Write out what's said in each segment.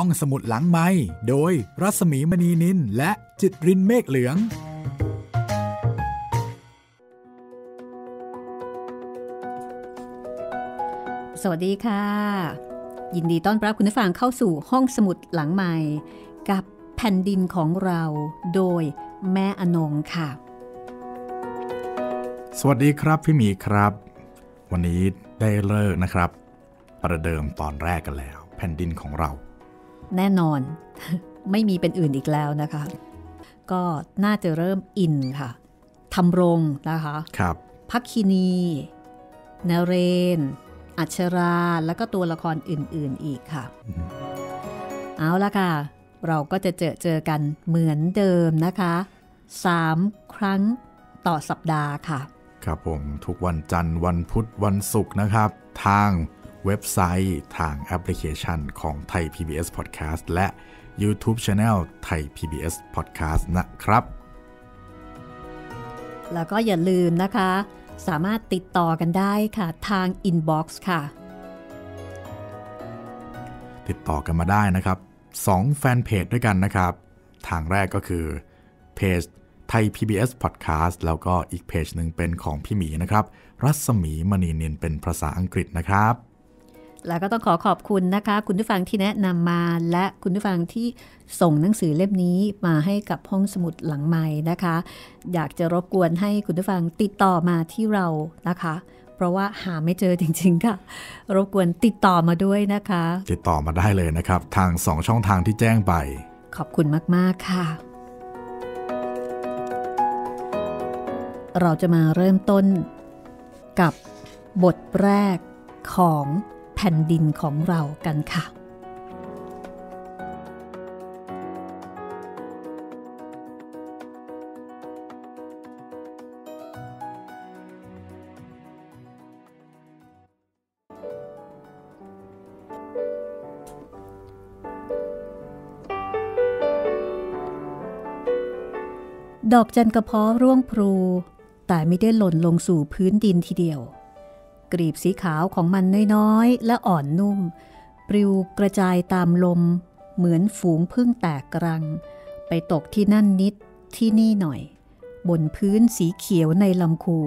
ห้องสมุดหลังไมค์โดยรัศมีมณีนินและจิตรินเมฆเหลืองสวัสดีค่ะยินดีต้อนรับคุณผู้ฟังเข้าสู่ห้องสมุดหลังไมค์กับแผ่นดินของเราโดยแม่อนงค่ะสวัสดีครับพี่หมีครับวันนี้ได้เลิกนะครับประเดิมตอนแรกกันแล้วแผ่นดินของเราแน่นอนไม่มีเป็นอื่นอีกแล้วนะคะก็น่าจะเริ่มอินค่ะทำรงนะคะครับภัคินีนเรนอัชราแล้วก็ตัวละครอื่นๆอีกค่ะเอาละค่ะเราก็จะเจอกันเหมือนเดิมนะคะ3 ครั้งต่อสัปดาห์ค่ะครับผมทุกวันจันทร์วันพุธวันศุกร์นะครับทางเว็บไซต์ทางแอปพลิเคชันของไทย PBS Podcast และ YouTube Channel ไทย PBS Podcast นะครับแล้วก็อย่าลืมนะคะสามารถติดต่อกันได้ค่ะทาง Inbox ค่ะติดต่อกันมาได้นะครับ2แฟนเพจด้วยกันนะครับทางแรกก็คือเพจไทย PBS Podcast แล้วก็อีกเพจหนึ่งเป็นของพี่หมีนะครับรัศมีมณีนินเป็นภาษาอังกฤษนะครับแล้วก็ต้องขอขอบคุณนะคะคุณผู้ฟังที่แนะนำมาและคุณผู้ฟังที่ส่งหนังสือเล่มนี้มาให้กับห้องสมุดหลังไมค์นะคะอยากจะรบกวนให้คุณผู้ฟังติดต่อมาที่เรานะคะเพราะว่าหาไม่เจอจริงๆค่ะรบกวนติดต่อมาด้วยนะคะติดต่อมาได้เลยนะครับทาง2ช่องทางที่แจ้งไปขอบคุณมากๆค่ะเราจะมาเริ่มต้นกับบทแรกของแผ่นดินของเรากันค่ะดอกจันกระเพาะร่วงพลูแต่ไม่ได้หล่นลงสู่พื้นดินทีเดียวกลีบสีขาวของมันน้อยๆและอ่อนนุ่มปลิวกระจายตามลมเหมือนฝูงผึ้งแตกรังไปตกที่นั่นนิดที่นี่หน่อยบนพื้นสีเขียวในลำคู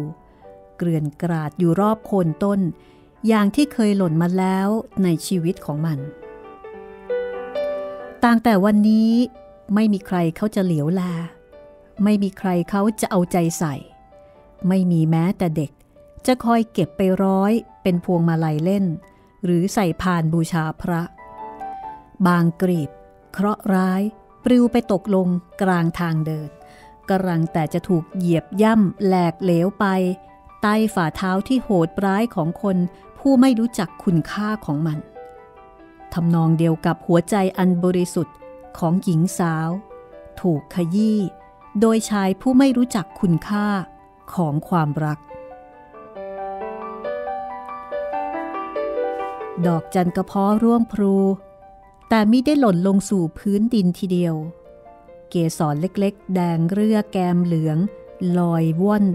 เกลื่อนกราดอยู่รอบโคนต้นอย่างที่เคยหล่นมาแล้วในชีวิตของมันต่างแต่วันนี้ไม่มีใครเขาจะเหลียวแลไม่มีใครเขาจะเอาใจใส่ไม่มีแม้แต่เด็กจะคอยเก็บไปร้อยเป็นพวงมาลัยเล่นหรือใส่พานบูชาพระบางกลีบเคราะห์ร้ายปลิวไปตกลงกลางทางเดินกำลังแต่จะถูกเหยียบย่ำแหลกเหลวไปใต้ฝ่าเท้าที่โหดร้ายของคนผู้ไม่รู้จักคุณค่าของมันทำนองเดียวกับหัวใจอันบริสุทธิ์ของหญิงสาวถูกขยี้โดยชายผู้ไม่รู้จักคุณค่าของความรักดอกจันกระเพาะร่วงพลูแต่มิได้หล่นลงสู่พื้นดินทีเดียวเกสรเล็กๆแดงเรื่อแกมเหลืองลอยว่อน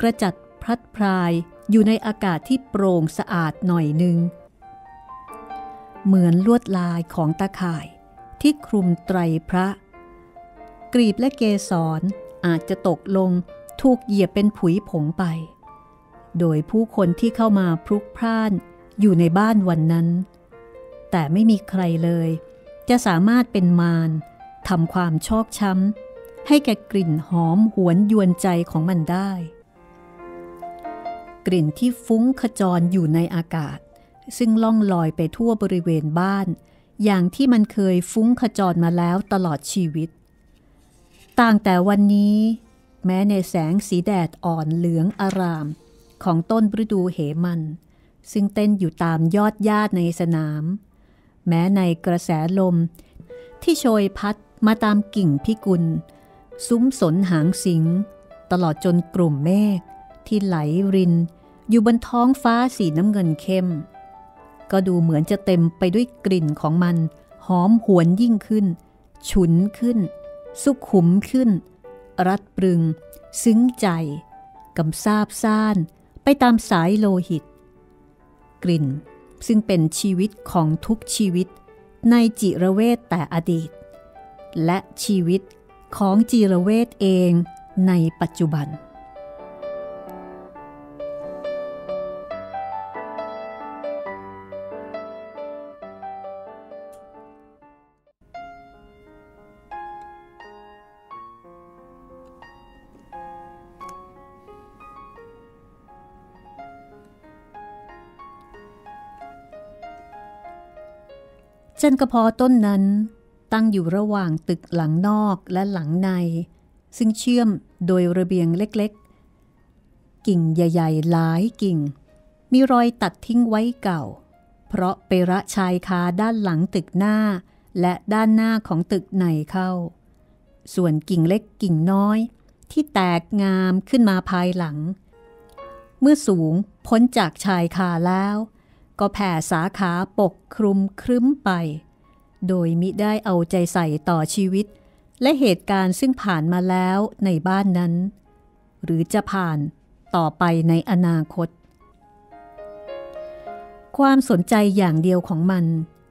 กระจัดพลัดพรายอยู่ในอากาศที่โปร่งสะอาดหน่อยนึงเหมือนลวดลายของตาข่ายที่คลุมไตรพระกลีบและเกสรอาจจะตกลงถูกเหยียบเป็นผุยผงไปโดยผู้คนที่เข้ามาพลุกพล่านอยู่ในบ้านวันนั้นแต่ไม่มีใครเลยจะสามารถเป็นมารทำความชอกช้ำให้แก่กลิ่นหอมหวนยวนใจของมันได้กลิ่นที่ฟุ้งขจรอยู่ในอากาศซึ่งล่องลอยไปทั่วบริเวณบ้านอย่างที่มันเคยฟุ้งขจรมาแล้วตลอดชีวิตต่างแต่วันนี้แม้ในแสงสีแดดอ่อนเหลืองอารามของต้นฤดูเหมันซึ่งเต้นอยู่ตามยอดหญ้าในสนามแม้ในกระแสลมที่โชยพัดมาตามกิ่งพิกุลซุ้มสนหางสิงตลอดจนกลุ่มเมฆที่ไหลรินอยู่บนท้องฟ้าสีน้ำเงินเข้มก็ดูเหมือนจะเต็มไปด้วยกลิ่นของมันหอมหวนยิ่งขึ้นฉุนขึ้นสุขุมขึ้นรัดปรึงซึ้งใจกำซาบซ่านไปตามสายโลหิตกลิ่นซึ่งเป็นชีวิตของทุกชีวิต ในจิรเวทแต่อดีตและชีวิตของจิรเวทเองในปัจจุบันจันกะพอต้นนั้นตั้งอยู่ระหว่างตึกหลังนอกและหลังในซึ่งเชื่อมโดยระเบียงเล็กๆกิ่งใหญ่ๆหลายกิ่งมีรอยตัดทิ้งไว้เก่าเพราะไประชายคาด้านหลังตึกหน้าและด้านหน้าของตึกในเข้าส่วนกิ่งเล็กกิ่งน้อยที่แตกงามขึ้นมาภายหลังเมื่อสูงพ้นจากชายคาแล้วก็แผ่สาขาปกคลุมครึ้มไปโดยมิได้เอาใจใส่ต่อชีวิตและเหตุการณ์ซึ่งผ่านมาแล้วในบ้านนั้นหรือจะผ่านต่อไปในอนาคตความสนใจอย่างเดียวของมัน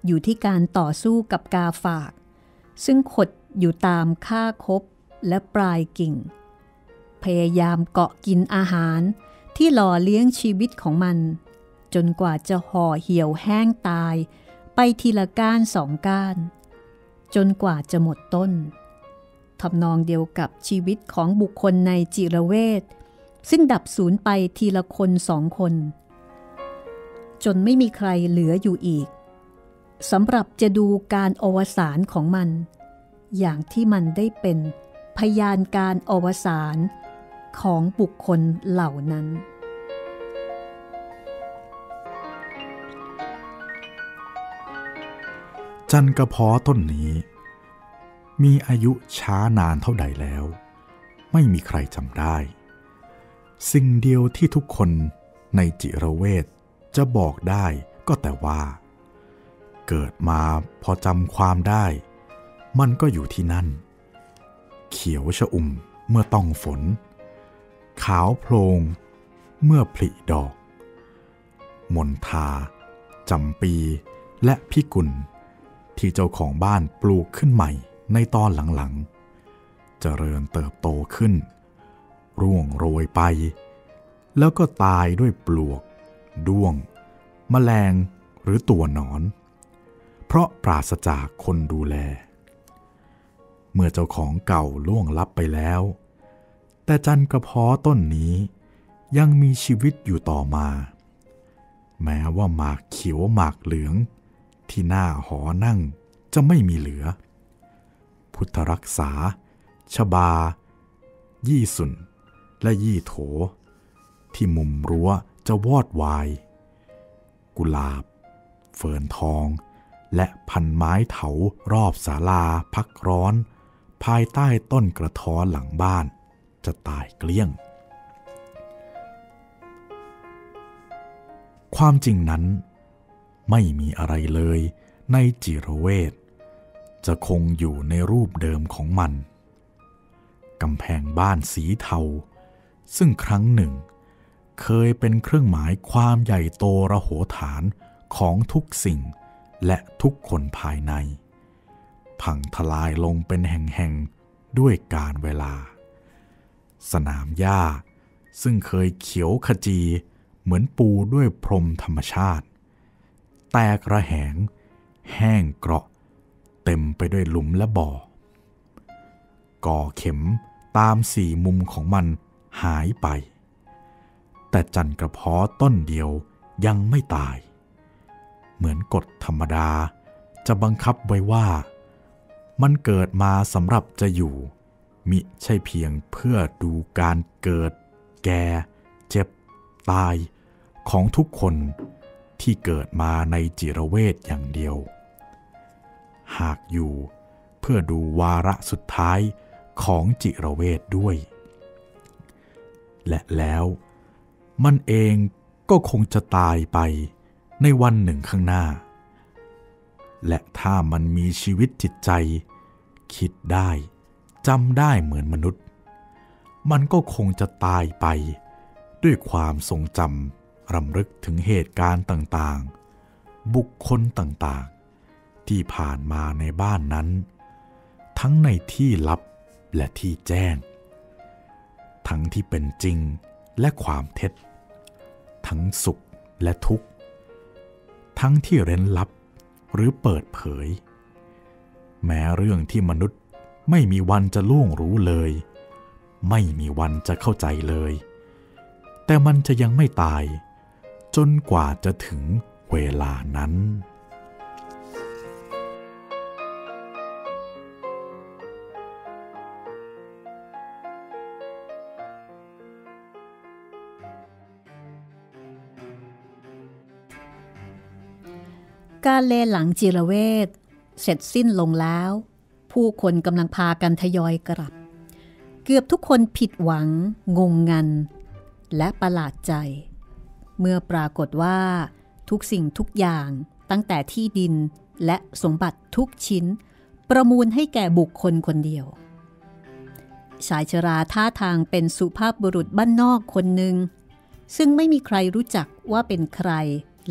อยู่ที่การต่อสู้กับกาฝากซึ่งขดอยู่ตามค่าคบและปลายกิ่งพยายามเกาะกินอาหารที่หล่อเลี้ยงชีวิตของมันจนกว่าจะห่อเหี่ยวแห้งตายไปทีละก้านสองก้านจนกว่าจะหมดต้นทำนองเดียวกับชีวิตของบุคคลในจิรเวทซึ่งดับสูญไปทีละคนสองคนจนไม่มีใครเหลืออยู่อีกสำหรับจะดูการอวสานของมันอย่างที่มันได้เป็นพยานการอวสานของบุคคลเหล่านั้นจันกะพอต้นนี้มีอายุช้านานเท่าใดแล้วไม่มีใครจำได้สิ่งเดียวที่ทุกคนในจิรเวทจะบอกได้ก็แต่ว่าเกิดมาพอจำความได้มันก็อยู่ที่นั่นเขียวชอุ่มเมื่อต้องฝนขาวโพลงเมื่อผลิดอกมณฑาจำปีและพิกุลที่เจ้าของบ้านปลูกขึ้นใหม่ในตอนหลังๆเจริญเติบโตขึ้นร่วงโรยไปแล้วก็ตายด้วยปลวกด้วงแมลงหรือตัวหนอนเพราะปราศจากคนดูแลเมื่อเจ้าของเก่าล่วงลับไปแล้วแต่จันกะพอต้นนี้ยังมีชีวิตอยู่ต่อมาแม้ว่าหมากเขียวหมากเหลืองที่หน้าหอนั่งจะไม่มีเหลือพุทธรักษาชบายี่สุนและยี่โถที่มุมรั้วจะวอดวายกุหลาบเฟิร์นทองและพันไม้เถารอบศาลาพักร้อนภายใต้ต้นกระท้อนหลังบ้านจะตายเกลี้ยงความจริงนั้นไม่มีอะไรเลยในจิรเวทจะคงอยู่ในรูปเดิมของมันกำแพงบ้านสีเทาซึ่งครั้งหนึ่งเคยเป็นเครื่องหมายความใหญ่โตระโหฐานของทุกสิ่งและทุกคนภายในพังทลายลงเป็นแห่งๆด้วยกาลเวลาสนามหญ้าซึ่งเคยเขียวขจีเหมือนปูด้วยพรมธรรมชาติแตกระแหงแห้งเกราะเต็มไปด้วยหลุมและบ่อก่อเข็มตามสี่มุมของมันหายไปแต่จันกะพอต้นเดียวยังไม่ตายเหมือนกฎธรรมดาจะบังคับไว้ว่ามันเกิดมาสำหรับจะอยู่มิใช่เพียงเพื่อดูการเกิดแก่เจ็บตายของทุกคนที่เกิดมาในจิรเวทอย่างเดียวหากอยู่เพื่อดูวาระสุดท้ายของจิรเวทด้วยและแล้วมันเองก็คงจะตายไปในวันหนึ่งข้างหน้าและถ้ามันมีชีวิตจิตใจคิดได้จำได้เหมือนมนุษย์มันก็คงจะตายไปด้วยความทรงจำรำลึกถึงเหตุการณ์ต่างๆบุคคลต่าง ที่ผ่านมาในบ้านนั้นทั้งในที่ลับและที่แจ้งทั้งที่เป็นจริงและความเท็จทั้งสุขและทุกข์ทั้งที่เร้นลับหรือเปิดเผยแม้เรื่องที่มนุษย์ไม่มีวันจะล่วงรู้เลยไม่มีวันจะเข้าใจเลยแต่มันจะยังไม่ตายจนกว่าจะถึงเวลานั้นการเลหลังจิรเวชเสร็จสิ้นลงแล้วผู้คนกำลังพากันทยอยกลับเกือบทุกคนผิดหวังงงงันและประหลาดใจเมื่อปรากฏว่าทุกสิ่งทุกอย่างตั้งแต่ที่ดินและสมบัติทุกชิ้นประมูลให้แก่บุคคลคนเดียวชายชราท่าทางเป็นสุภาพบุรุษบ้านนอกคนหนึ่งซึ่งไม่มีใครรู้จักว่าเป็นใคร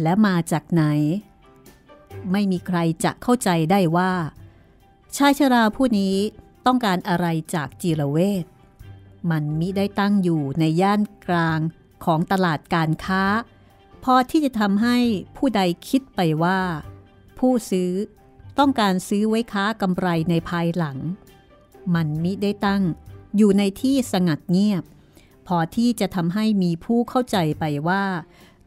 และมาจากไหนไม่มีใครจะเข้าใจได้ว่าชายชราผู้นี้ต้องการอะไรจากจิรเวชมันมิได้ตั้งอยู่ในย่านกลางของตลาดการค้าพอที่จะทำให้ผู้ใดคิดไปว่าผู้ซื้อต้องการซื้อไว้ค้ากำไรในภายหลังมันมิได้ตั้งอยู่ในที่สงัดเงียบพอที่จะทำให้มีผู้เข้าใจไปว่า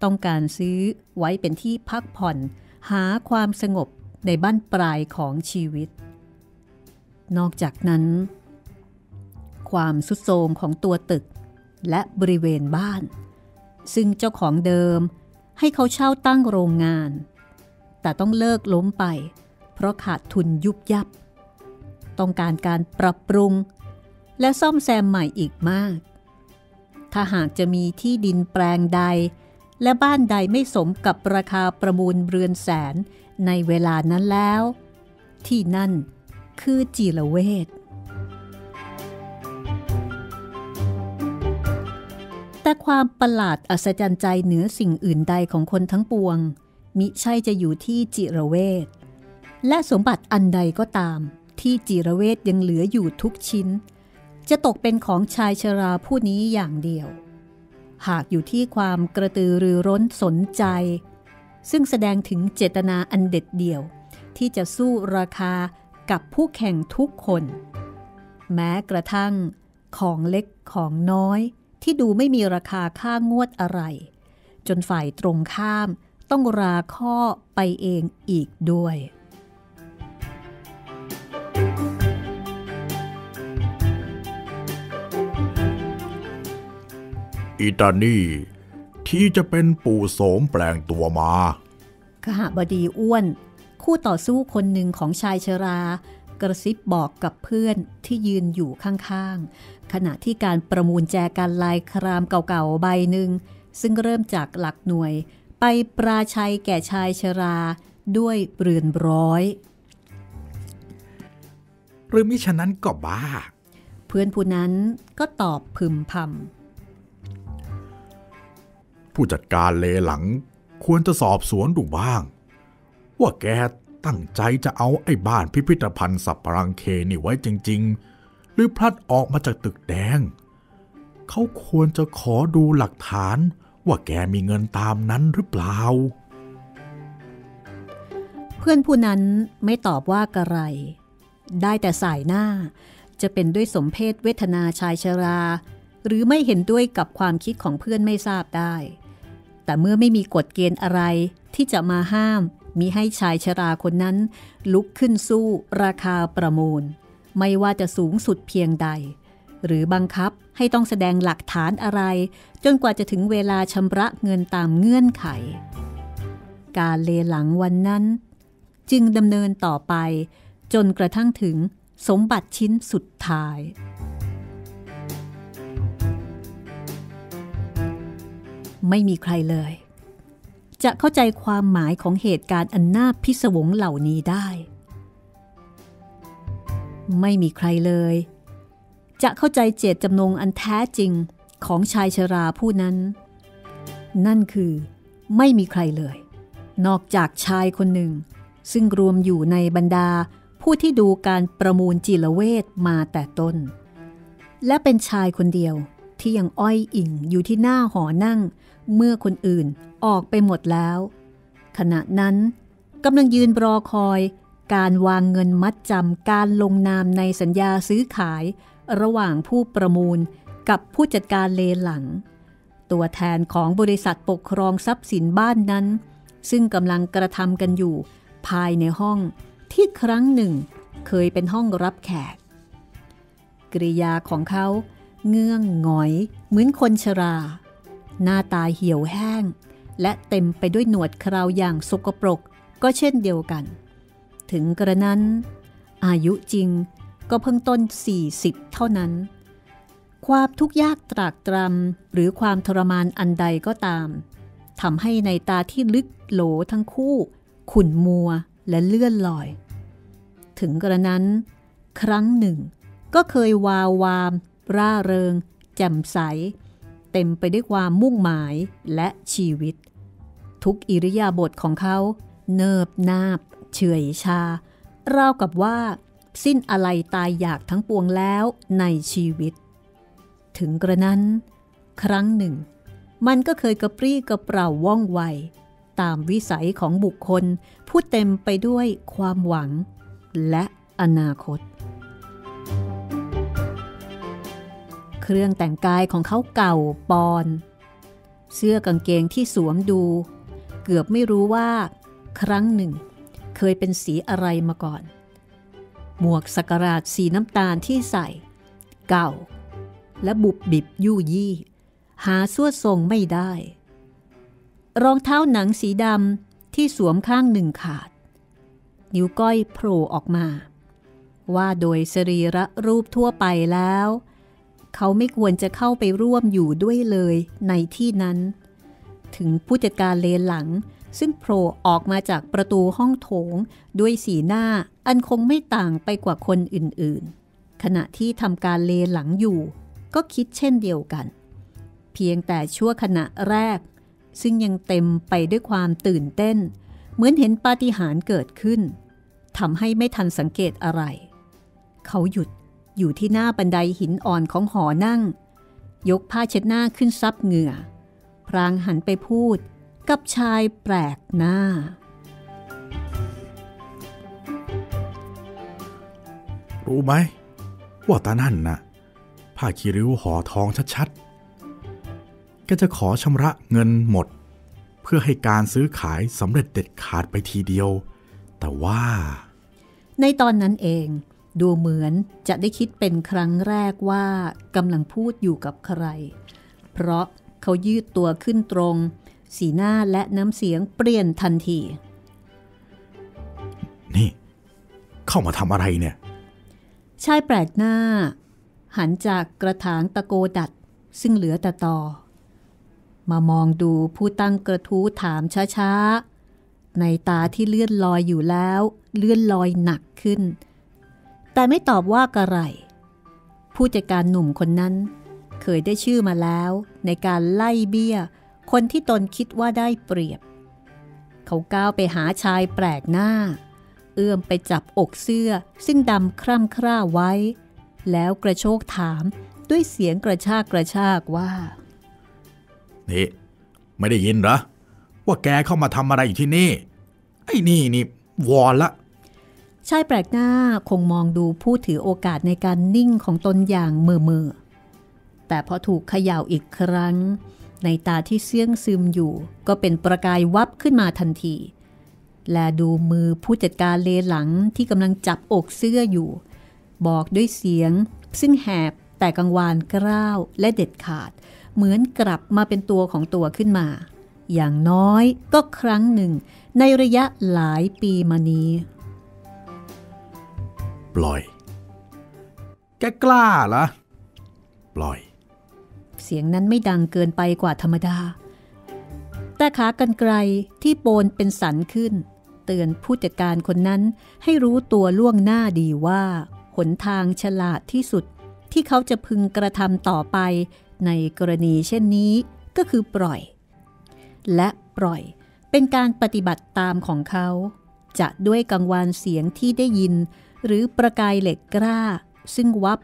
ต้องการซื้อไว้เป็นที่พักผ่อนหาความสงบในบ้านปลายของชีวิตนอกจากนั้นความทรุดโทรมของตัวตึกและบริเวณบ้านซึ่งเจ้าของเดิมให้เขาเช่าตั้งโรงงานแต่ต้องเลิกล้มไปเพราะขาดทุนยุบยับต้องการการปรับปรุงและซ่อมแซมใหม่อีกมากถ้าหากจะมีที่ดินแปลงใดและบ้านใดไม่สมกับราคาประมูลเรือนแสนในเวลานั้นแล้วที่นั่นคือจิรเวชแต่ความประหลาดอัศจรรย์ใจเหนือสิ่งอื่นใดของคนทั้งปวงมิใช่จะอยู่ที่จิรเวชและสมบัติอันใดก็ตามที่จิรเวชยังเหลืออยู่ทุกชิ้นจะตกเป็นของชายชราผู้นี้อย่างเดียวหากอยู่ที่ความกระตือรือร้นสนใจซึ่งแสดงถึงเจตนาอันเด็ดเดี่ยวที่จะสู้ราคากับผู้แข่งทุกคนแม้กระทั่งของเล็กของน้อยที่ดูไม่มีราคาค่างวดอะไรจนฝ่ายตรงข้ามต้องราข้อไปเองอีกด้วยอีตานี่ที่จะเป็นปู่โสมแปลงตัวมาขหบดีอ้วนคู่ต่อสู้คนหนึ่งของชายชรากระซิบบอกกับเพื่อนที่ยืนอยู่ข้างๆขณะที่การประมูลแจกันลายครามเก่าๆใบหนึ่งซึ่งเริ่มจากหลักหน่วยไปปราชัยแก่ชายชราด้วยเรือนร้อยหรือมิฉะนั้นก็บ้าเพื่อนผู้นั้นก็ตอบพึมพำผู้จัดการเลหลังควรจะสอบสวนดูบ้างว่าแกตั้งใจจะเอาไอ้บ้านพิพิธภัณฑ์สัปปรังเคนี่ไว้จริงๆหรือพลัดออกมาจากตึกแดงเขาควรจะขอดูหลักฐานว่าแกมีเงินตามนั้นหรือเปล่าเพื่อนผู้นั้นไม่ตอบว่ากระไรได้แต่สายหน้าจะเป็นด้วยสมเพศเวทนาชายชราหรือไม่เห็นด้วยกับความคิดของเพื่อนไม่ทราบได้แต่เมื่อไม่มีกฎเกณฑ์อะไรที่จะมาห้ามมิให้ชายชราคนนั้นลุกขึ้นสู้ราคาประมูลไม่ว่าจะสูงสุดเพียงใดหรือบังคับให้ต้องแสดงหลักฐานอะไรจนกว่าจะถึงเวลาชำระเงินตามเงื่อนไขการเลหลังวันนั้นจึงดำเนินต่อไปจนกระทั่งถึงสมบัติชิ้นสุดท้ายไม่มีใครเลยจะเข้าใจความหมายของเหตุการณ์อันน่าพิศวงเหล่านี้ได้ไม่มีใครเลยจะเข้าใจเจตจำนงอันแท้จริงของชายชราผู้นั้นนั่นคือไม่มีใครเลยนอกจากชายคนหนึ่ง ซึ่งรวมอยู่ในบรรดาผู้ที่ดูการประมูลจิลเวชมาแต่ต้นและเป็นชายคนเดียวที่ยังอ้อยอิงอยู่ที่หน้าหอนั่งเมื่อคนอื่นออกไปหมดแล้วขณะนั้นกำลังยืนรอคอยการวางเงินมัดจำการลงนามในสัญญาซื้อขายระหว่างผู้ประมูลกับผู้จัดการเลหลังตัวแทนของบริษัทปกครองทรัพย์สินบ้านนั้นซึ่งกำลังกระทำกันอยู่ภายในห้องที่ครั้งหนึ่งเคยเป็นห้องรับแขกกริยาของเขาเงื่องหงอยเหมือนคนชราหน้าตาเหี่ยวแห้งและเต็มไปด้วยหนวดเคราอย่างสกปรกก็เช่นเดียวกันถึงกระนั้นอายุจริงก็เพิ่งต้น40เท่านั้นความทุกข์ยากตรากตรำหรือความทรมานอันใดก็ตามทำให้ในตาที่ลึกโหลทั้งคู่ขุ่นมัวและเลื่อนลอยถึงกระนั้นครั้งหนึ่งก็เคยวาวามร่าเริงแจ่มใสเต็มไปด้วยความมุ่งหมายและชีวิตทุกอิริยาบถของเขาเนิบนาบเฉื่อยชาราวกับว่าสิ้นอะไรตายอยากทั้งปวงแล้วในชีวิตถึงกระนั้นครั้งหนึ่งมันก็เคยกระปรี้กระเปร่าว่องไวตามวิสัยของบุคคลผู้เต็มไปด้วยความหวังและอนาคตเครื่องแต่งกายของเขาเก่าปอนเสื้อกางเกงที่สวมดูเกือบไม่รู้ว่าครั้งหนึ่งเคยเป็นสีอะไรมาก่อนหมวกสักราชสีน้ำตาลที่ใส่เก่าและบุบบิบยู่ยี่หาสั่วทรงไม่ได้รองเท้าหนังสีดำที่สวมข้างหนึ่งขาดนิ้วก้อยโผล่ออกมาว่าโดยสรีระรูปทั่วไปแล้วเขาไม่ควรจะเข้าไปร่วมอยู่ด้วยเลยในที่นั้นถึงผู้จัดการเลนหลังซึ่งโผล่ออกมาจากประตูห้องโถงด้วยสีหน้าอันคงไม่ต่างไปกว่าคนอื่นๆขณะที่ทำการเลนหลังอยู่ก็คิดเช่นเดียวกันเพียงแต่ชั่วขณะแรกซึ่งยังเต็มไปด้วยความตื่นเต้นเหมือนเห็นปาฏิหาริย์เกิดขึ้นทำให้ไม่ทันสังเกตอะไรเขาหยุดอยู่ที่หน้าบันไดหินอ่อนของหอนั่งยกผ้าเช็ดหน้าขึ้นซับเหงื่อพลางหันไปพูดกับชายแปลกหน้ารู้ไหมว่าตานั่นนะผ้าคีริ้วห่อทองชัดๆแกจะขอชำระเงินหมดเพื่อให้การซื้อขายสำเร็จเด็ดขาดไปทีเดียวแต่ว่าในตอนนั้นเองดูเหมือนจะได้คิดเป็นครั้งแรกว่ากำลังพูดอยู่กับใครเพราะเขายืดตัวขึ้นตรงสีหน้าและน้ำเสียงเปลี่ยนทันทีนี่เข้ามาทำอะไรเนี่ยชายแปลกหน้าหันจากกระถางตะโกดัดซึ่งเหลือแต่ตอมามองดูผู้ตั้งกระทู้ถามช้าๆในตาที่เลื่อนลอยอยู่แล้วเลื่อนลอยหนักขึ้นแต่ไม่ตอบว่ากระไรผู้จัดการหนุ่มคนนั้นเคยได้ชื่อมาแล้วในการไล่เบี้ยคนที่ตนคิดว่าได้เปรียบเขาก้าวไปหาชายแปลกหน้าเอื้อมไปจับอกเสื้อซึ่งดำคร่ำคร่าไว้แล้วกระโชกถามด้วยเสียงกระชากว่านี่ไม่ได้ยินเหรอว่าแกเข้ามาทำอะไรอยู่ที่นี่ไอ้นี่วอนละชายแปลกหน้าคงมองดูผู้ถือโอกาสในการนิ่งของตนอย่างเมื่อแต่พอถูกเขย่าอีกครั้งในตาที่เสื่องซึมอยู่ก็เป็นประกายวับขึ้นมาทันทีและดูมือผู้จัดการเลหลังที่กำลังจับอกเสื้ออยู่บอกด้วยเสียงซึ่งแหบแต่กังวานกร้าวและเด็ดขาดเหมือนกลับมาเป็นตัวของตัวขึ้นมาอย่างน้อยก็ครั้งหนึ่งในระยะหลายปีมานี้ปล่อยแกกล้าเหรอปล่อยเสียงนั้นไม่ดังเกินไปกว่าธรรมดาแต่ขากรรไกรที่โปนเป็นสันขึ้นเตือนผู้จัดการคนนั้นให้รู้ตัวล่วงหน้าดีว่าหนทางฉลาดที่สุดที่เขาจะพึงกระทำต่อไปในกรณีเช่นนี้ก็คือปล่อยและปล่อยเป็นการปฏิบัติตามของเขา จะด้วยกังวานเสียงที่ได้ยินหรือประกายเหล็กกล้าซึ่งวับ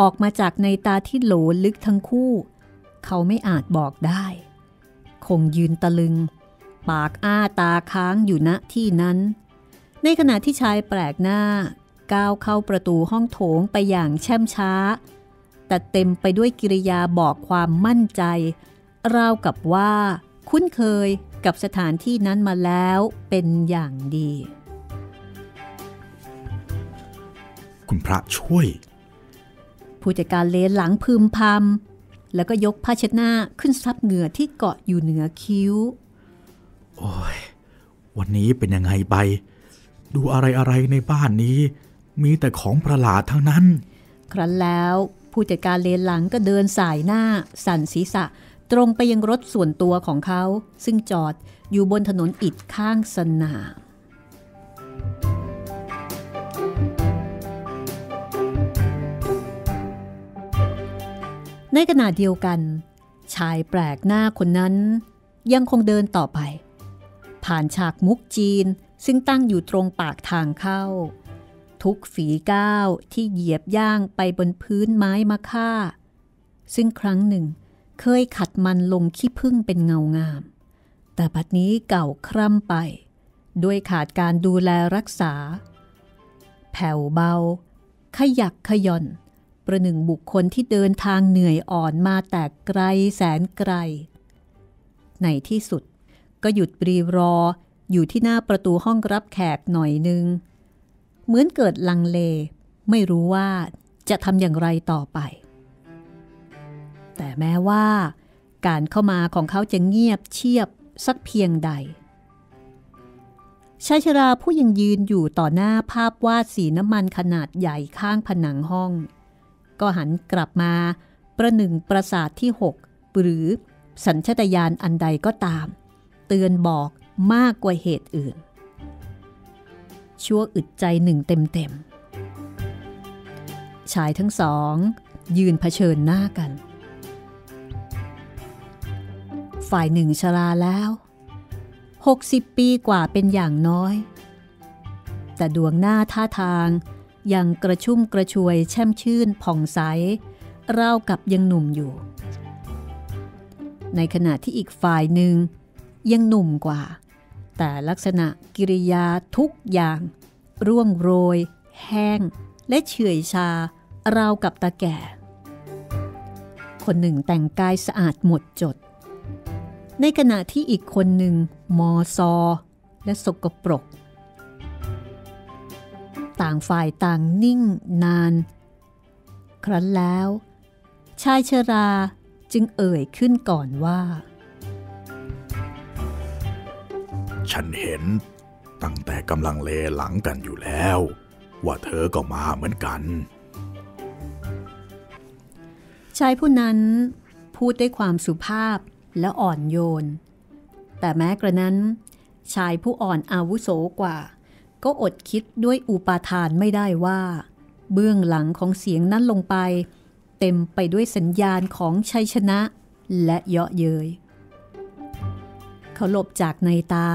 ออกมาจากในตาที่โหลลึกทั้งคู่เขาไม่อาจบอกได้คงยืนตะลึงปากอ้าตาค้างอยู่ณที่นั้นในขณะที่ชายแปลกหน้าก้าวเข้าประตูห้องโถงไปอย่างแช่มช้าแต่เต็มไปด้วยกิริยาบอกความมั่นใจราวกับว่าคุ้นเคยกับสถานที่นั้นมาแล้วเป็นอย่างดีคุณพระช่วยผู้จัดการเลนหลังพึมพำแล้วก็ยกผ้าเช็ดหน้าขึ้นซับเหงื่อที่เกาะอยู่เหนือคิ้วโอ้ยวันนี้เป็นยังไงไปดูอะไรๆในบ้านนี้มีแต่ของประหลาดทั้งนั้นครั้นแล้วผู้จัดการเลนหลังก็เดินสายหน้าสั่นศีรษะตรงไปยังรถส่วนตัวของเขาซึ่งจอดอยู่บนถนนอิฐข้างสนามในขณะเดียวกันชายแปลกหน้าคนนั้นยังคงเดินต่อไปผ่านฉากมุกจีนซึ่งตั้งอยู่ตรงปากทางเข้าทุกฝีก้าวที่เหยียบย่างไปบนพื้นไม้มะค่าซึ่งครั้งหนึ่งเคยขัดมันลงขี้ผึ้งเป็นเงางามแต่บัดนี้เก่าคร่ำไปด้วยขาดการดูแลรักษาแผ่วเบาขยักขย่อนประหนึ่งบุคคลที่เดินทางเหนื่อยอ่อนมาแต่ไกลแสนไกลในที่สุดก็หยุดรีรออยู่ที่หน้าประตูห้องรับแขกหน่อยนึงเหมือนเกิดลังเลไม่รู้ว่าจะทำอย่างไรต่อไปแต่แม้ว่าการเข้ามาของเขาจะเงียบเชียบสักเพียงใดชายชราผู้ยังยืนอยู่ต่อหน้าภาพวาดสีน้ำมันขนาดใหญ่ข้างผนังห้องก็หันกลับมาประหนึ่งประสาทที่6หรือสัญชาตญาณอันใดก็ตามเตือนบอกมากกว่าเหตุอื่นชั่วอึดใจหนึ่งเต็มๆชายทั้งสองยืนเผชิญหน้ากันฝ่ายหนึ่งชราแล้ว60ปีกว่าเป็นอย่างน้อยแต่ดวงหน้าท่าทางยังกระชุ่มกระชวยแช่มชื่นผ่องใสราวกับยังหนุ่มอยู่ในขณะที่อีกฝ่ายหนึ่งยังหนุ่มกว่าแต่ลักษณะกิริยาทุกอย่างร่วงโรยแห้งและเฉื่อยชาราวกับตาแก่คนหนึ่งแต่งกายสะอาดหมดจดในขณะที่อีกคนหนึ่งมอซอและสกปรกต่างฝ่ายต่างนิ่งนานครั้นแล้วชายชราจึงเอ่ยขึ้นก่อนว่าฉันเห็นตั้งแต่กำลังเลหลังกันอยู่แล้วว่าเธอก็มาเหมือนกันชายผู้นั้นพูดด้วยความสุภาพและอ่อนโยนแต่แม้กระนั้นชายผู้อ่อนอาวุโสกว่าก็อดคิดด้วยอุปาทานไม่ได้ว่าเบื้องหลังของเสียงนั้นลงไปเต็มไปด้วยสัญญาณของชัยชนะและเยาะเย้ยเขาหลบจากในตา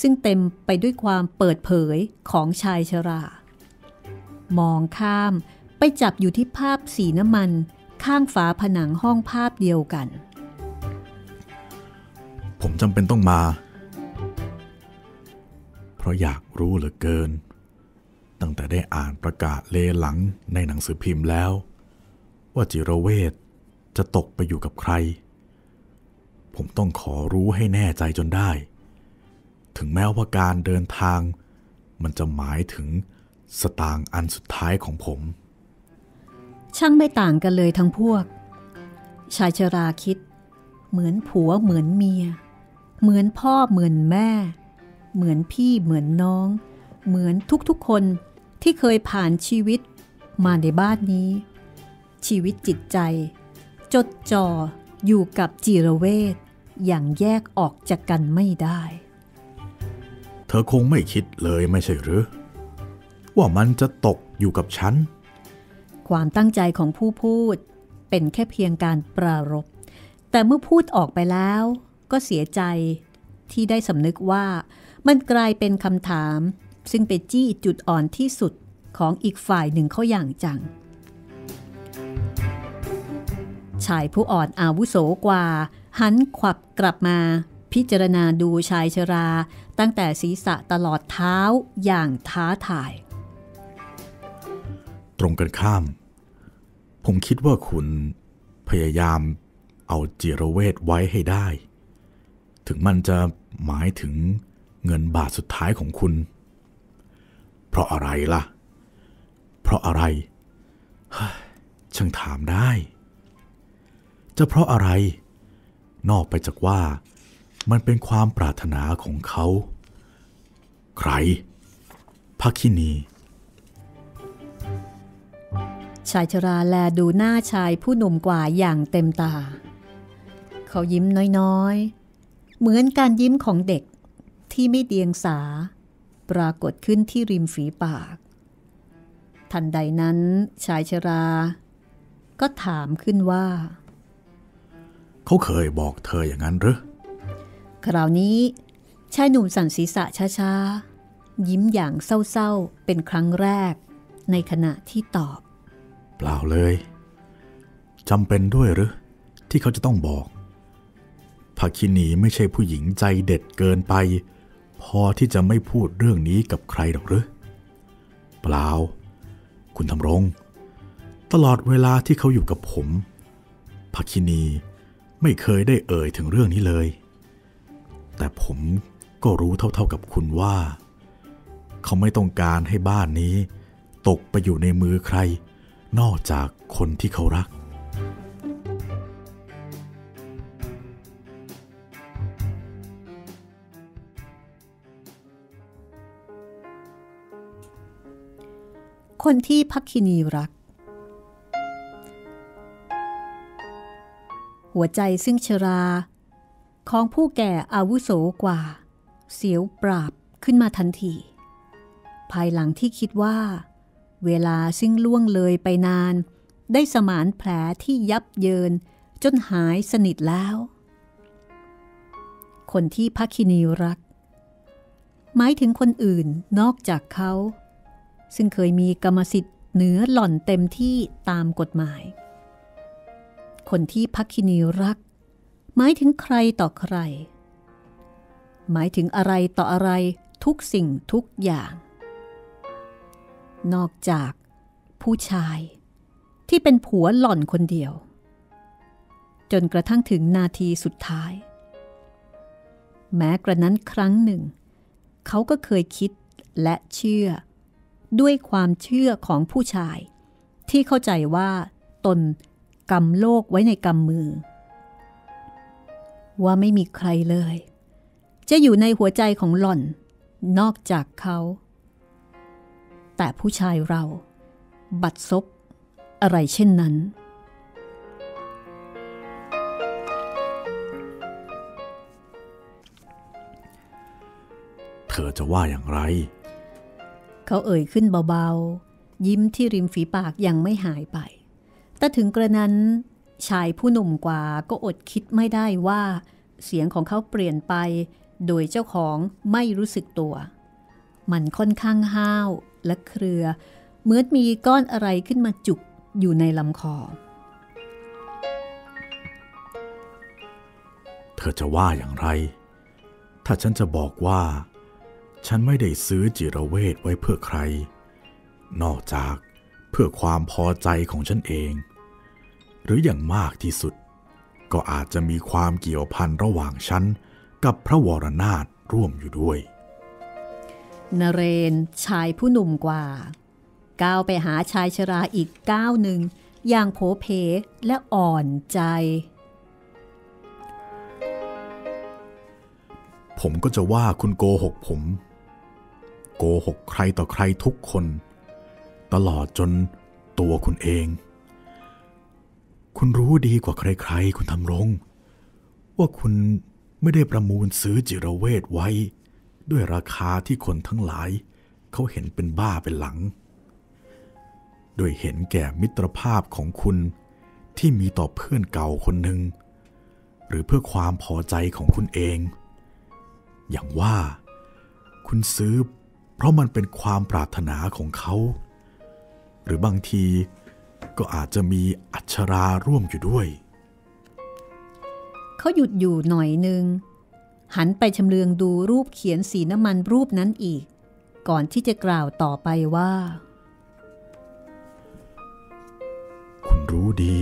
ซึ่งเต็มไปด้วยความเปิดเผยของชายชรามองข้ามไปจับอยู่ที่ภาพสีน้ำมันข้างฝาผนังห้องภาพเดียวกันผมจำเป็นต้องมาเพราะอยากรู้เหลือเกินตั้งแต่ได้อ่านประกาศเลหลังในหนังสือพิมพ์แล้วว่าจิรเวชจะตกไปอยู่กับใครผมต้องขอรู้ให้แน่ใจจนได้ถึงแม้ว่าการเดินทางมันจะหมายถึงสตางค์อันสุดท้ายของผมช่างไม่ต่างกันเลยทั้งพวกชายชราคิดเหมือนผัวเหมือนเมียเหมือนพ่อเหมือนแม่เหมือนพี่เหมือนน้องเหมือนทุกๆคนที่เคยผ่านชีวิตมาในบ้านนี้ชีวิตจิตใจจดจ่ออยู่กับจิรเวชอย่างแยกออกจากกันไม่ได้เธอคงไม่คิดเลยไม่ใช่หรือว่ามันจะตกอยู่กับฉันความตั้งใจของผู้พูดเป็นแค่เพียงการปรารภแต่เมื่อพูดออกไปแล้วก็เสียใจที่ได้สำนึกว่ามันกลายเป็นคำถาม ซึ่งไปจี้จุดอ่อนที่สุดของอีกฝ่ายหนึ่งเขาอย่างจังชายผู้อ่อนอาวุโสกว่าหันขวับกลับมาพิจารณาดูชายชราตั้งแต่ศีรษะตลอดเท้าอย่างท้าทายตรงกันข้ามผมคิดว่าคุณพยายามเอาจิรเวทไว้ให้ได้ถึงมันจะหมายถึงเงินบาทสุดท้ายของคุณเพราะอะไรล่ะเพราะอะไรช่างถามได้จะเพราะอะไรนอกไปจากว่ามันเป็นความปรารถนาของเขาใครภคินีชายชราแลดูหน้าชายผู้หนุ่มกว่าอย่างเต็มตาเขายิ้มน้อยๆเหมือนการยิ้มของเด็กที่ไม่เดียงสาปรากฏขึ้นที่ริมฝีปากทันใดนั้นชายชราก็ถามขึ้นว่าเขาเคยบอกเธออย่างนั้นหรือคราวนี้ชายหนุ่มสั่นศีรษะช้าๆยิ้มอย่างเศร้าๆเป็นครั้งแรกในขณะที่ตอบเปล่าเลยจำเป็นด้วยหรือที่เขาจะต้องบอกภคินีไม่ใช่ผู้หญิงใจเด็ดเกินไปพอที่จะไม่พูดเรื่องนี้กับใครหรอกหรือเปล่าคุณธำรงตลอดเวลาที่เขาอยู่กับผมภคินีไม่เคยได้เอ่ยถึงเรื่องนี้เลยแต่ผมก็รู้เท่าๆกับคุณว่าเขาไม่ต้องการให้บ้านนี้ตกไปอยู่ในมือใครนอกจากคนที่เขารักคนที่ภคินีรักหัวใจซึ่งชราของผู้แก่อาวุโสกว่าเสียวปราบขึ้นมาทันทีภายหลังที่คิดว่าเวลาซึ่งล่วงเลยไปนานได้สมานแผลที่ยับเยินจนหายสนิทแล้วคนที่ภคินีรักหมายถึงคนอื่นนอกจากเขาซึ่งเคยมีกรรมสิทธิ์เหนือหล่อนเต็มที่ตามกฎหมายคนที่ภคินีรักหมายถึงใครต่อใครหมายถึงอะไรต่ออะไรทุกสิ่งทุกอย่างนอกจากผู้ชายที่เป็นผัวหล่อนคนเดียวจนกระทั่งถึงนาทีสุดท้ายแม้กระนั้นครั้งหนึ่งเขาก็เคยคิดและเชื่อด้วยความเชื่อของผู้ชายที่เข้าใจว่าตนกำโลกไว้ในกำมือว่าไม่มีใครเลยจะอยู่ในหัวใจของหล่อนนอกจากเขาแต่ผู้ชายเราบัดซบอะไรเช่นนั้นเธอจะว่าอย่างไรเขาเอ่ยขึ้นเบาๆยิ้มที่ริมฝีปากยังไม่หายไปแต่ถึงกระนั้นชายผู้หนุ่มกว่าก็อดคิดไม่ได้ว่าเสียงของเขาเปลี่ยนไปโดยเจ้าของไม่รู้สึกตัวมันค่อนข้างห้าวและเครือเหมือนมีก้อนอะไรขึ้นมาจุกอยู่ในลำคอเธอจะว่าอย่างไรถ้าฉันจะบอกว่าฉันไม่ได้ซื้อจิรเวทไว้เพื่อใครนอกจากเพื่อความพอใจของฉันเองหรืออย่างมากที่สุดก็อาจจะมีความเกี่ยวพันระหว่างฉันกับพระวรนาถร่วมอยู่ด้วยนเรนชายผู้หนุ่มกว่าก้าวไปหาชายชราอีกก้าวหนึ่งอย่างโผเพและอ่อนใจผมก็จะว่าคุณโกหกผมโกหกใครต่อใครทุกคนตลอดจนตัวคุณเองคุณรู้ดีกว่าใครๆคุณธำรงว่าคุณไม่ได้ประมูลซื้อจิรเวทไว้ด้วยราคาที่คนทั้งหลายเขาเห็นเป็นบ้าเป็นหลังโดยเห็นแก่มิตรภาพของคุณที่มีต่อเพื่อนเก่าคนหนึ่งหรือเพื่อความพอใจของคุณเองอย่างว่าคุณซื้อ เพราะมันเป็นความปรารถนาของเขาหรือบางทีก็อาจจะมีอัชราร่วมอยู่ด้วยเขาหยุดอยู่หน่อยนึงหันไปชำเลืองดูรูปเขียนสีน้ำมันรูปนั้นอีกก่อนที่จะกล่าวต่อไปว่าคุณรู้ดี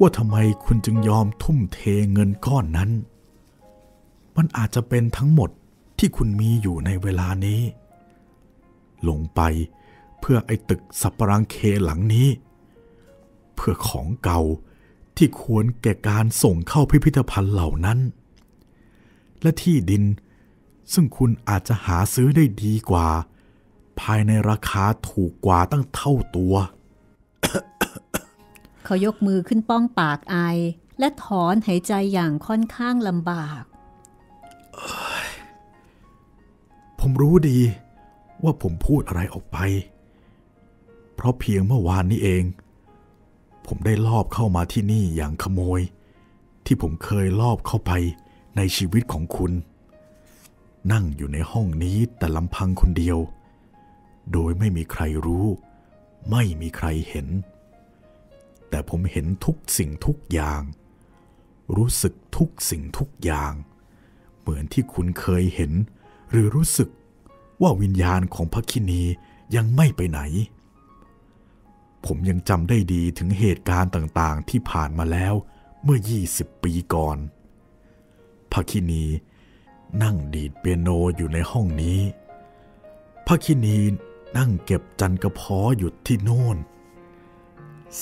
ว่าทำไมคุณจึงยอมทุ่มเทเงินก้อนนั้นมันอาจจะเป็นทั้งหมดที่คุณมีอยู่ในเวลานี้ลงไปเพื่อไอ้ตึกสัปรังเคหลังนี้เพื่อของเก่าที่ควรแก่การส่งเข้าพิพิธภัณฑ์เหล่านั้นและที่ดินซึ่งคุณอาจจะหาซื้อได้ดีกว่าภายในราคาถูกกว่าตั้งเท่าตัว เขายกมือขึ้นป้องปากอายและถอนหายใจอย่างค่อนข้างลำบากผมรู้ดีว่าผมพูดอะไรออกไปเพราะเพียงเมื่อวานนี้เองผมได้ลอบเข้ามาที่นี่อย่างขโมยที่ผมเคยลอบเข้าไปในชีวิตของคุณนั่งอยู่ในห้องนี้แต่ลำพังคนเดียวโดยไม่มีใครรู้ไม่มีใครเห็นแต่ผมเห็นทุกสิ่งทุกอย่างรู้สึกทุกสิ่งทุกอย่างเหมือนที่คุณเคยเห็นหรือรู้สึกว่าวิญญาณของภคินียังไม่ไปไหนผมยังจำได้ดีถึงเหตุการณ์ต่างๆที่ผ่านมาแล้วเมื่อ20ปีก่อนภคินีนั่งดีดเปียโนอยู่ในห้องนี้ภคินีนั่งเก็บจันกระเพาะอยู่ที่โน่น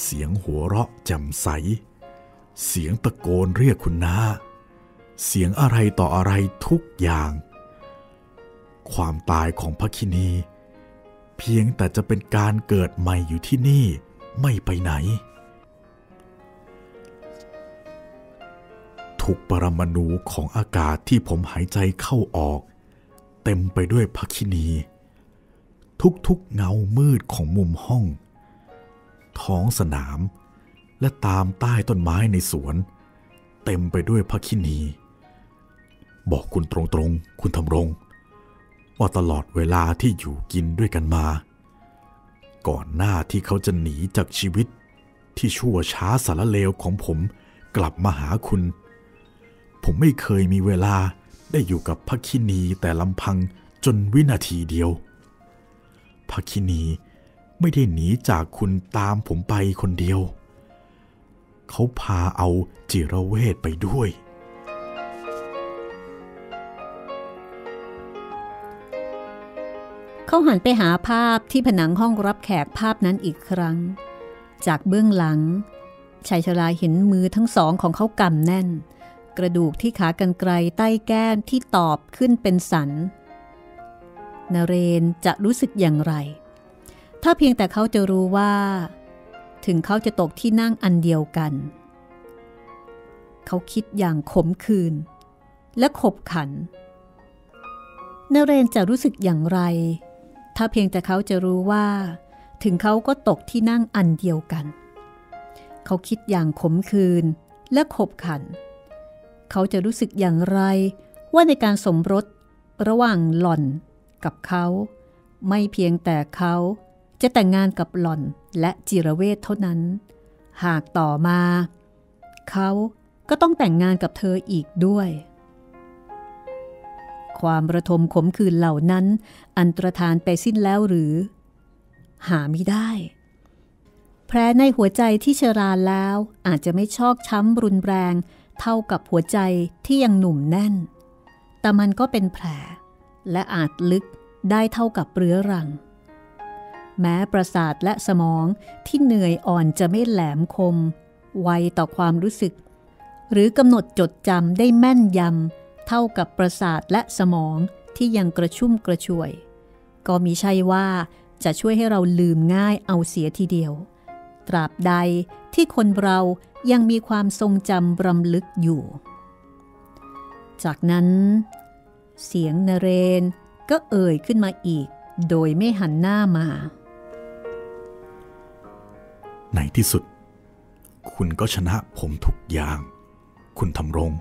เสียงหัวเราะแจ่มใสเสียงตะโกนเรียกคุณน้าเสียงอะไรต่ออะไรทุกอย่างความตายของภคินีเพียงแต่จะเป็นการเกิดใหม่อยู่ที่นี่ไม่ไปไหนทุกปรมาณูของอากาศที่ผมหายใจเข้าออกเต็มไปด้วยภคินีทุกๆเงามืดของมุมห้องท้องสนามและตามใต้ต้นไม้ในสวนเต็มไปด้วยภคินีบอกคุณตรงๆคุณธำรงว่าตลอดเวลาที่อยู่กินด้วยกันมาก่อนหน้าที่เขาจะหนีจากชีวิตที่ชั่วช้าสารเลวของผมกลับมาหาคุณผมไม่เคยมีเวลาได้อยู่กับภคินีแต่ลำพังจนวินาทีเดียวภคินีไม่ได้หนีจากคุณตามผมไปคนเดียวเขาพาเอาจิรเวทไปด้วยเขาหันไปหาภาพที่ผนังห้องรับแขกภาพนั้นอีกครั้งจากเบื้องหลังชายชราเห็นมือทั้งสองของเขากำแน่นกระดูกที่ขากรรไกรใต้แก้มที่ตอบขึ้นเป็นสันนเรนจะรู้สึกอย่างไรถ้าเพียงแต่เขาจะรู้ว่าถึงเขาจะตกที่นั่งอันเดียวกันเขาคิดอย่างขมขื่นและขบขันนเรนจะรู้สึกอย่างไรถ้าเพียงแต่เขาจะรู้ว่าถึงเขาก็ตกที่นั่งอันเดียวกันเขาคิดอย่างขมขื่นและขบขันเขาจะรู้สึกอย่างไรว่าในการสมรสระหว่างหล่อนกับเขาไม่เพียงแต่เขาจะแต่งงานกับหล่อนและจิรเวทเท่านั้นหากต่อมาเขาก็ต้องแต่งงานกับเธออีกด้วยความระทมขมขื่นเหล่านั้นอันตรธานไปสิ้นแล้วหรือหาไม่ได้แผลในหัวใจที่ชราแล้วอาจจะไม่ชอกช้ำรุนแรงเท่ากับหัวใจที่ยังหนุ่มแน่นแต่มันก็เป็นแผลและอาจลึกได้เท่ากับเรื้อรังแม้ประสาทและสมองที่เหนื่อยอ่อนจะไม่แหลมคมไวต่อความรู้สึกหรือกำหนดจดจำได้แม่นยำเท่ากับประสาทและสมองที่ยังกระชุ่มกระชวยก็มิใช่ว่าจะช่วยให้เราลืมง่ายเอาเสียทีเดียวตราบใดที่คนเรายังมีความทรงจำรำลึกอยู่จากนั้นเสียงนเรนก็เอ่ยขึ้นมาอีกโดยไม่หันหน้ามาในที่สุดคุณก็ชนะผมทุกอย่างคุณธำรง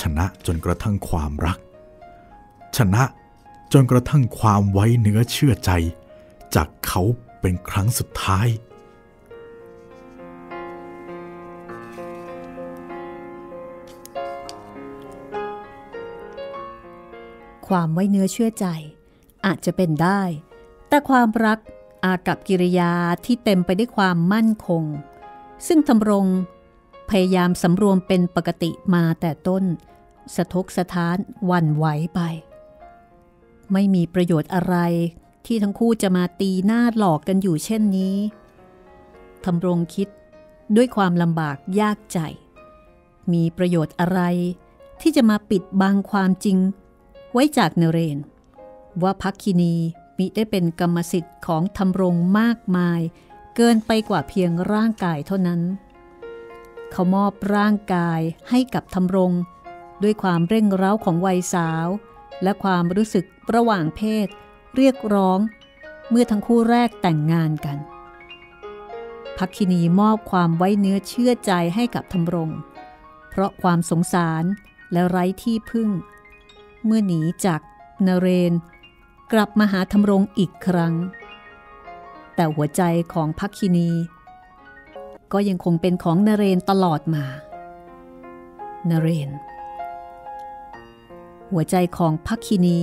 ชนะจนกระทั่งความรักชนะ จนกระทั่งความไว้เนื้อเชื่อใจจากเขาเป็นครั้งสุดท้ายความไว้เนื้อเชื่อใจอาจจะเป็นได้แต่ความรักอากับกิริยาที่เต็มไปด้วยความมั่นคงซึ่งธำรงพยายามสำรวมเป็นปกติมาแต่ต้นสะทกสะท้านหวั่นไหวไปไม่มีประโยชน์อะไรที่ทั้งคู่จะมาตีหน้าหลอกกันอยู่เช่นนี้ธำรงคิดด้วยความลำบากยากใจมีประโยชน์อะไรที่จะมาปิดบังความจริงไว้จากนเรนว่าภักคินีมิได้เป็นกรรมสิทธิ์ของธำรงมากมายเกินไปกว่าเพียงร่างกายเท่านั้นเขามอบร่างกายให้กับธำรงด้วยความเร่งเร้าของวัยสาวและความรู้สึกระหว่างเพศเรียกร้องเมื่อทั้งคู่แรกแต่งงานกันภักคินีมอบความไว้เนื้อเชื่อใจให้กับธำรงเพราะความสงสารและไร้ที่พึ่งเมื่อหนีจากนเรนกลับมาหาธำรงอีกครั้งแต่หัวใจของภักคินีก็ยังคงเป็นของนเรนตลอดมานเรนหัวใจของภักคินี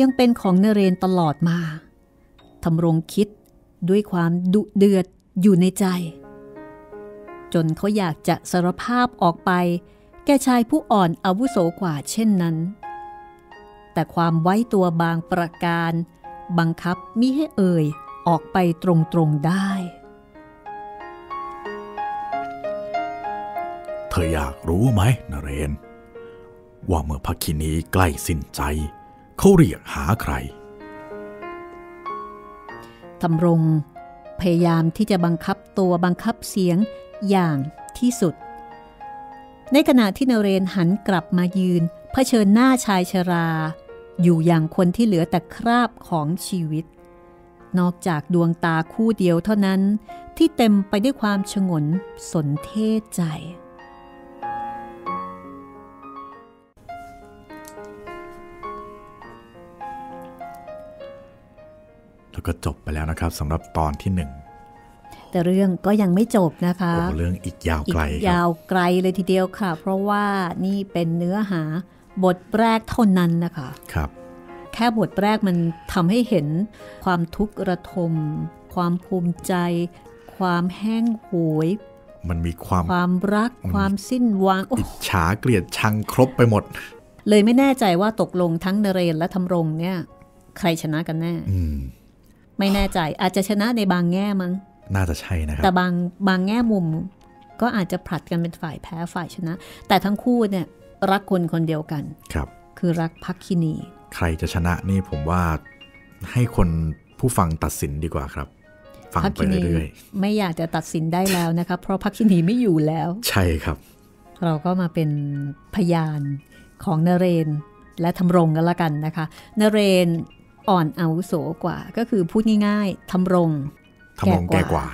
ยังเป็นของนเรนตลอดมาธำรงคิดด้วยความดุเดือดอยู่ในใจจนเขาอยากจะสารภาพออกไปแก่ชายผู้อ่อนอาวุโสกว่าเช่นนั้นแต่ความไว้ตัวบางประการบังคับมิให้เอ่ยออกไปตรงๆได้เธออยากรู้ไหมนเรนว่าเมื่อภักคินีใกล้สิ้นใจเขาเรียกหาใครธำรงพยายามที่จะบังคับตัวบังคับเสียงอย่างที่สุดในขณะที่นเรนหันกลับมายืนเผชิญหน้าชายชราอยู่อย่างคนที่เหลือแต่คราบของชีวิตนอกจากดวงตาคู่เดียวเท่านั้นที่เต็มไปด้วยความฉงนสนเทศใจแล้วก็จบไปแล้วนะครับสำหรับตอนที่หนึ่งแต่เรื่องก็ยังไม่จบนะคะเรื่องอีกยาวไกลเลยทีเดียวค่ะเพราะว่านี่เป็นเนื้อหาบทแรกเท่านั้นนะคะครับแค่บทแรกมันทำให้เห็นความทุกข์ระทมความภูมิใจความแห้งโหยมันมีความรักความสิ้นหวังอิจฉาเกลียดชังครบไปหมดเลยไม่แน่ใจว่าตกลงทั้งนเรนและธำรงเนี่ยใครชนะกันแน่ไม่แน่ใจอาจจะชนะในบางแง่มั้งน่าจะใช่นะครับแต่บางแง่มุมก็อาจจะผลัดกันเป็นฝ่ายแพ้ฝ่ายชนะแต่ทั้งคู่เนี่ยรักคนคนเดียวกันครับคือรักภักคินีใครจะชนะนี่ผมว่าให้คนผู้ฟังตัดสินดีกว่าครับฟังไปเรื่อยๆไม่อยากจะตัดสินได้แล้วนะคะเพราะภักคินีไม่อยู่แล้วใช่ครับเราก็มาเป็นพยานของนเรนและธำรงกันละกันนะคะนเรนอ่อนอาวุโสกว่าก็คือพูดง่ายๆธำรงแก่กว่า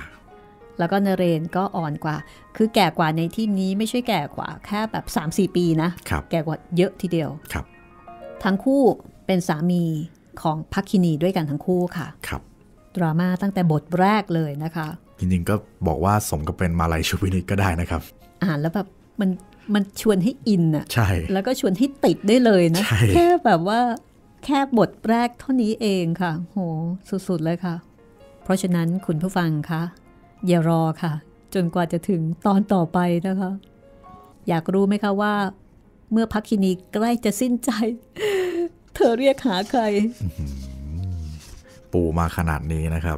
แล้วก็นเรนก็อ่อนกว่าคือแก่กว่าในที่นี้ไม่ใช่แก่กว่าแค่แบบ 3-4 ปีนะแก่กว่าเยอะทีเดียวครับทั้งคู่เป็นสามีของภักคินีด้วยกันทั้งคู่ค่ะครับดราม่าตั้งแต่บทแรกเลยนะคะจริงๆก็บอกว่าสมกับเป็นมาลัยชูวินิตก็ได้นะครับอ่านแล้วแบบมันชวนให้อินอ่ะใช่แล้วก็ชวนให้ติดได้เลยนะแค่แบบว่าแค่บทแรกเท่านี้เองค่ะโหสุดๆเลยค่ะเพราะฉะนั้นคุณผู้ฟังคะอย่ารอค่ะจนกว่าจะถึงตอนต่อไปนะคะอยากรู้ไหมคะว่าเมื่อภักคินีใกล้จะสิ้นใจเธอเรียกหาใครปูมาขนาดนี้นะครับ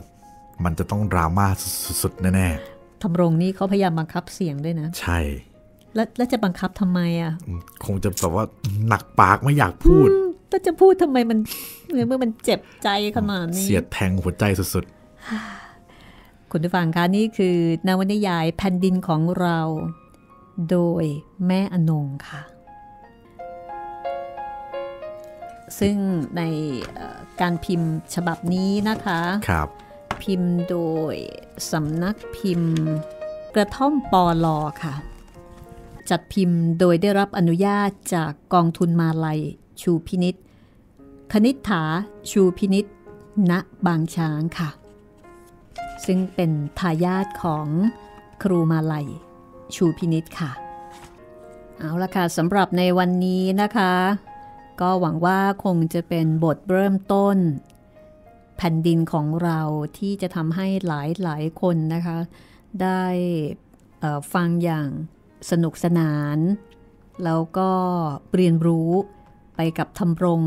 มันจะต้องดราม่าสุดๆแน่ๆธำรงนี่เขาพยายามบังคับเสียงด้วยนะใช่แล้วจะบังคับทำไมอ่ะคงจะแบบว่าหนักปากไม่อยากพูดแต่จะพูดทำไมมันเมื่อมันเจ็บใจขนาดนี้เสียดแทงหัวใจสุดๆคุณผู้ฟังคะนี่คือนวนิยายแผ่นดินของเราโดยแม่อนงค่ะซึ่งในการพิมพ์ฉบับนี้นะคะครับพิมพ์โดยสำนักพิมพ์กระท่อมปลอค่ะจัดพิมพ์โดยได้รับอนุญาตจากกองทุนมาลัยชูพินิจ คณิษฐาชูพินิจณบางช้างค่ะซึ่งเป็นทายาทของครูมาลัยชูพินิจค่ะเอาละค่ะสำหรับในวันนี้นะคะก็หวังว่าคงจะเป็นบทเริ่มต้นแผ่นดินของเราที่จะทำให้หลายคนนะคะได้ฟังอย่างสนุกสนานแล้วก็เรียนรู้ไปกับธำรง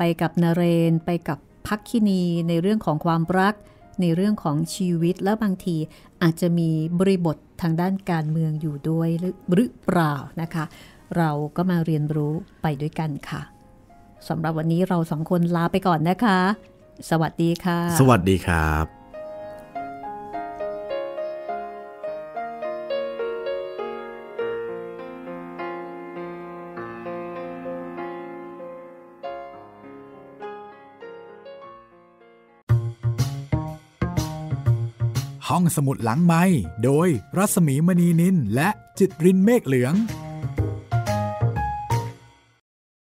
ไปกับนเรนไปกับภักคินีในเรื่องของความรักในเรื่องของชีวิตและบางทีอาจจะมีบริบททางด้านการเมืองอยู่ด้วยหรือเปล่านะคะเราก็มาเรียนรู้ไปด้วยกันค่ะสำหรับวันนี้เราสองคนลาไปก่อนนะคะสวัสดีค่ะสวัสดีครับห้องสมุดหลังไมค์โดยรัศมีมณีนินและจิตรินเมฆเหลือง